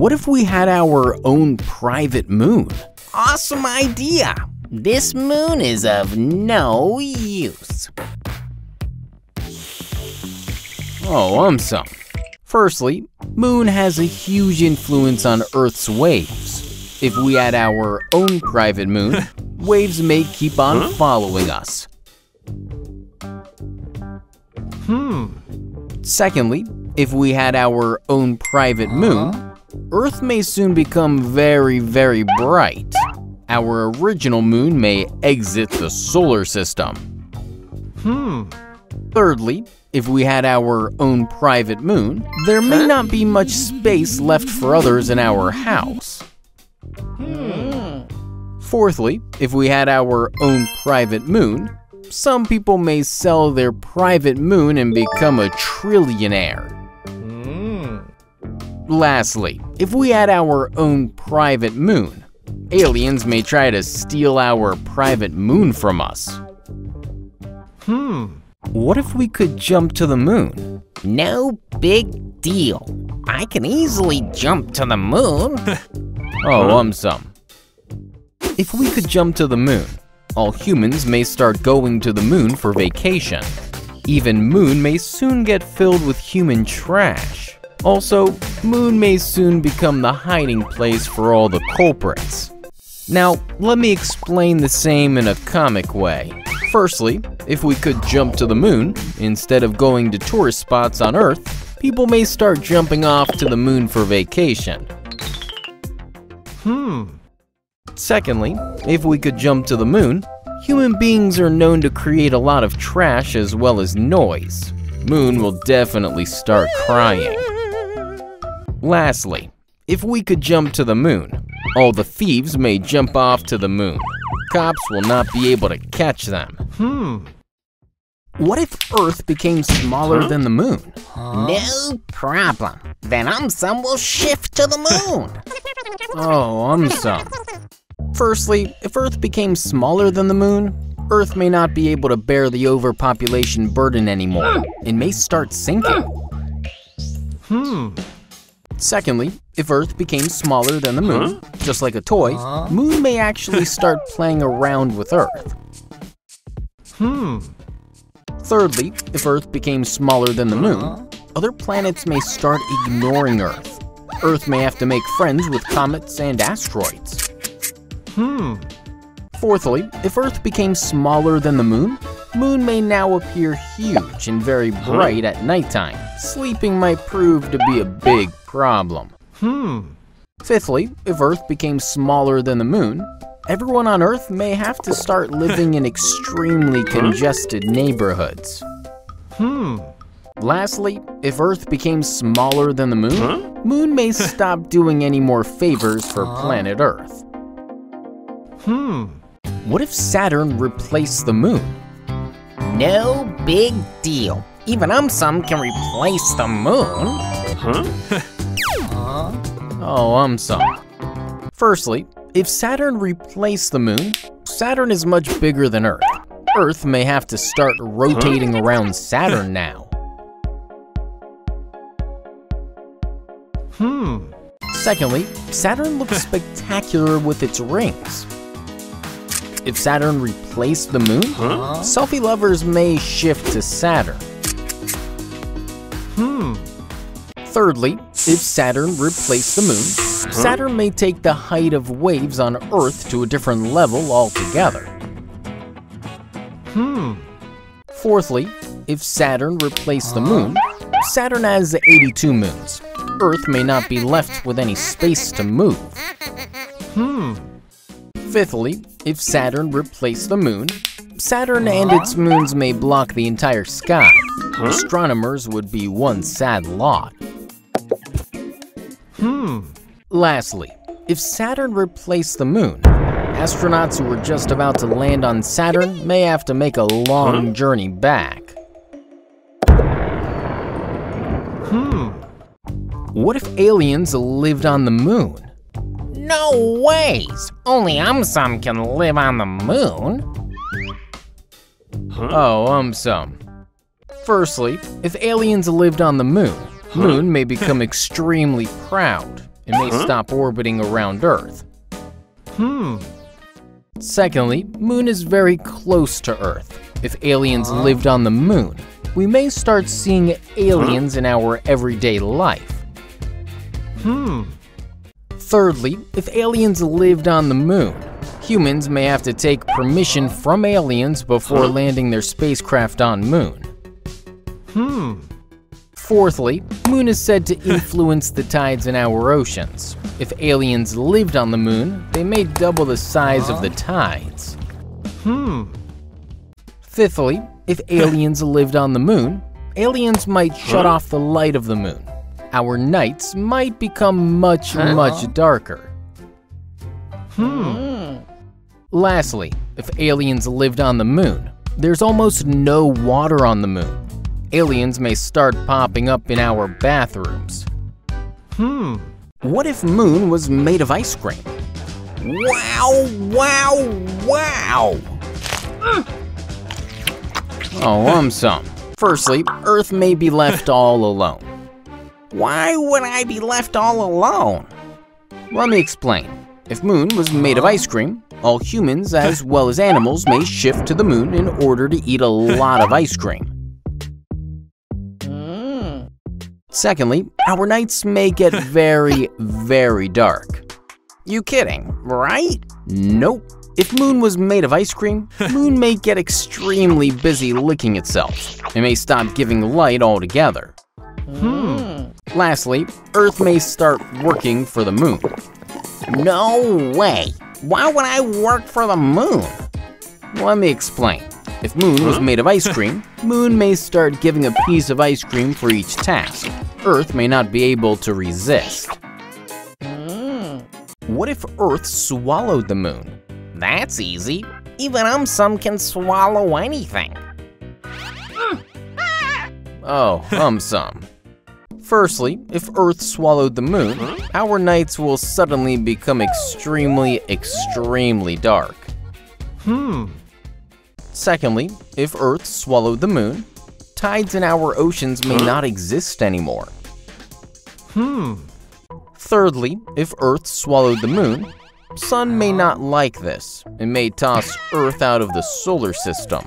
What if we had our own private moon? Awesome idea! This moon is of no use. Oh, AumSum. Firstly, moon has a huge influence on Earth's waves. If we had our own private moon, waves may keep on following us. Secondly, if we had our own private moon, Earth may soon become very, very bright. Our original moon may exit the solar system. Thirdly, if we had our own private moon, there may not be much space left for others in our house. Fourthly, if we had our own private moon, some people may sell their private moon and become a trillionaire. Lastly, if we had our own private moon, aliens may try to steal our private moon from us. What if we could jump to the moon? No big deal. I can easily jump to the moon. Oh, AumSum. If we could jump to the moon, all humans may start going to the moon for vacation. Even moon may soon get filled with human trash. Also, moon may soon become the hiding place for all the culprits. Now, let me explain the same in a comic way. Firstly, if we could jump to the moon, instead of going to tourist spots on Earth, people may start jumping off to the moon for vacation. Secondly, if we could jump to the moon, human beings are known to create a lot of trash as well as noise. Moon will definitely start crying. Lastly, if we could jump to the moon, all the thieves may jump off to the moon. Cops will not be able to catch them. What if Earth became smaller than the moon? No problem. Then AumSum will shift to the moon. Oh, AumSum. Firstly, if Earth became smaller than the moon, Earth may not be able to bear the overpopulation burden anymore. It may start sinking. Secondly, if Earth became smaller than the moon, just like a toy, moon may actually start playing around with Earth. Thirdly, if Earth became smaller than the moon, other planets may start ignoring Earth. Earth may have to make friends with comets and asteroids. Fourthly, if Earth became smaller than the moon, moon may now appear huge and very bright at nighttime. Sleeping might prove to be a big problem. Fifthly, if Earth became smaller than the moon, everyone on Earth may have to start living in extremely congested neighborhoods. Lastly, if Earth became smaller than the moon, moon may stop doing any more favors for planet Earth. What if Saturn replaced the moon? No big deal. Even AumSum can replace the moon. Oh, AumSum. Firstly, if Saturn replaced the moon, Saturn is much bigger than Earth. Earth may have to start rotating around Saturn now. Secondly, Saturn looks spectacular with its rings. If Saturn replaced the moon, selfie lovers may shift to Saturn. Thirdly, if Saturn replaced the moon, Saturn may take the height of waves on Earth to a different level altogether. Fourthly, if Saturn replaced the moon, Saturn has 82 moons. Earth may not be left with any space to move. Fifthly, if Saturn replaced the moon, Saturn and its moons may block the entire sky. Astronomers would be one sad lot. Lastly, if Saturn replaced the moon, astronauts who were just about to land on Saturn may have to make a long journey back. What if aliens lived on the moon? No ways! Only AumSum can live on the moon. Oh, AumSum. Firstly, if aliens lived on the moon, moon may become extremely proud. and may stop orbiting around Earth. Secondly, Moon is very close to Earth. If aliens lived on the Moon, we may start seeing aliens in our everyday life. Thirdly, if aliens lived on the Moon, humans may have to take permission from aliens before landing their spacecraft on Moon. Fourthly, Moon is said to influence the tides in our oceans. If aliens lived on the Moon, they may double the size of the tides. Fifthly, if aliens lived on the Moon, aliens might shut off the light of the Moon. Our nights might become much, much darker. Lastly, if aliens lived on the Moon, there's almost no water on the Moon. Aliens may start popping up in our bathrooms. What if Moon was made of ice cream? Wow, wow, wow! AumSum. Firstly, Earth may be left all alone. Why would I be left all alone? Let me explain. If Moon was made of ice cream, all humans as well as animals may shift to the Moon in order to eat a lot of ice cream. Secondly, our nights may get very, very dark. You kidding, right? Nope. If Moon was made of ice cream, Moon may get extremely busy licking itself. It may stop giving light altogether. Lastly, Earth may start working for the Moon. No way! Why would I work for the Moon? Let me explain. If Moon was made of ice cream, Moon may start giving a piece of ice cream for each task. Earth may not be able to resist. What if Earth swallowed the Moon? That's easy. Even AumSum can swallow anything. Oh, AumSum. Firstly, if Earth swallowed the Moon, our nights will suddenly become extremely, extremely dark. Secondly, if Earth swallowed the Moon, tides in our oceans may not exist anymore. Thirdly, if Earth swallowed the Moon, Sun may not like this. It may toss Earth out of the solar system.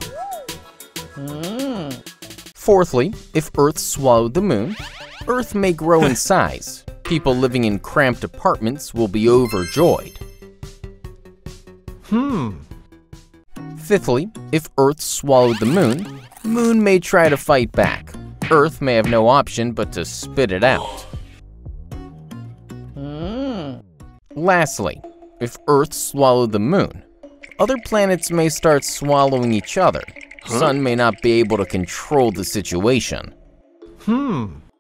Fourthly, if Earth swallowed the Moon, Earth may grow in size. People living in cramped apartments will be overjoyed. Fifthly, if Earth swallowed the Moon, Moon may try to fight back. Earth may have no option but to spit it out. Lastly, if Earth swallowed the Moon, other planets may start swallowing each other. Sun may not be able to control the situation.